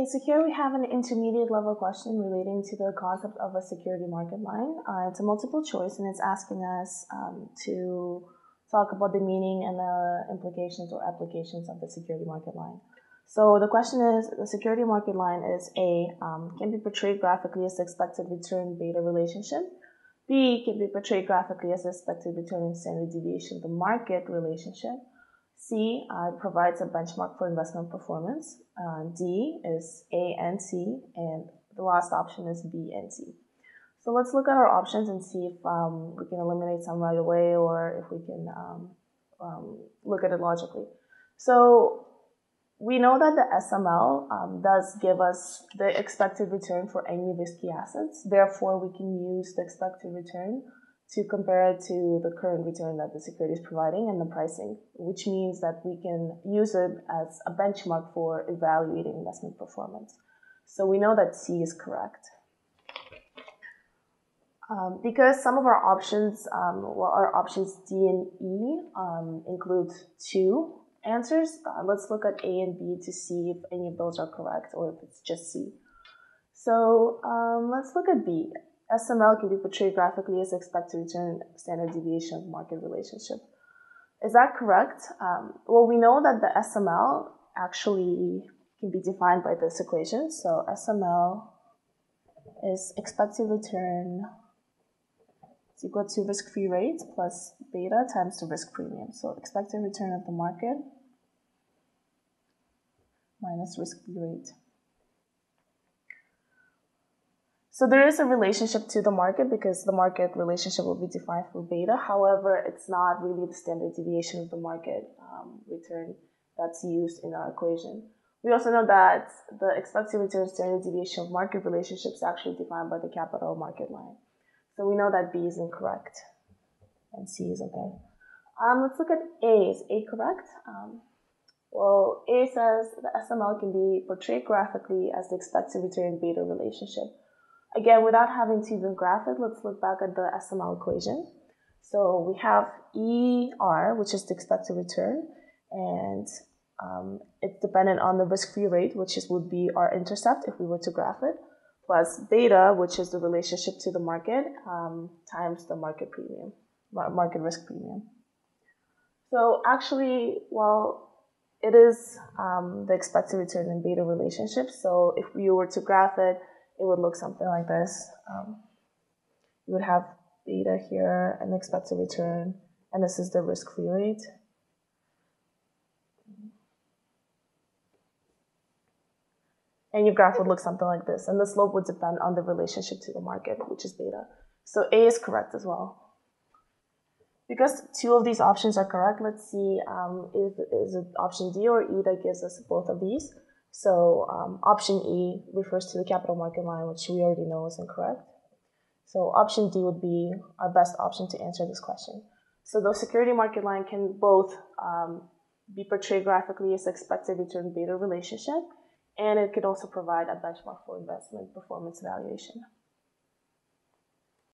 Okay, so here we have an intermediate level question relating to the concept of a security market line. It's a multiple choice and it's asking us to talk about the meaning and the implications or applications of the security market line. So the question is, the security market line is A, can be portrayed graphically as the expected return beta relationship. B, can be portrayed graphically as the expected return and standard deviation, the market relationship. C, provides a benchmark for investment performance. D is A and C, and the last option is B and C. So let's look at our options and see if we can eliminate some right away or if we can look at it logically. So we know that the SML does give us the expected return for any risky assets. Therefore, we can use the expected return to compare it to the current return that the security is providing and the pricing, which means that we can use it as a benchmark for evaluating investment performance. So we know that C is correct. Because some of our options, well, our options D and E include two answers, let's look at A and B to see if any of those are correct or if it's just C. So let's look at B. SML can be portrayed graphically as expected return standard deviation market relationship. Is that correct? Well, we know that the SML actually can be defined by this equation. So SML is expected return is equal to risk-free rate plus beta times the risk premium. So expected return of the market minus risk-free rate. So there is a relationship to the market because the market relationship will be defined for beta. However, it's not really the standard deviation of the market return that's used in our equation. We also know that the expected return standard deviation of market relationship is actually defined by the capital market line. So we know that B is incorrect and C is okay. Let's look at A. Is A correct? Well, A says the SML can be portrayed graphically as the expected return beta relationship. Again, without having to even graph it, let's look back at the SML equation. So we have ER, which is the expected return, and it's dependent on the risk-free rate, which would be our intercept if we were to graph it, plus beta, which is the relationship to the market, times the market premium, market risk premium. So actually, well, it is the expected return and beta relationship. So if we were to graph it, it would look something like this. You would have beta here, an expected return, and this is the risk-free rate. And your graph would look something like this, and the slope would depend on the relationship to the market, which is beta. So A is correct as well. Because two of these options are correct, let's see is it option D or E that gives us both of these. So option E refers to the capital market line, which we already know is incorrect. So option D would be our best option to answer this question. So the security market line can both be portrayed graphically as expected return beta relationship, and it could also provide a benchmark for investment performance evaluation.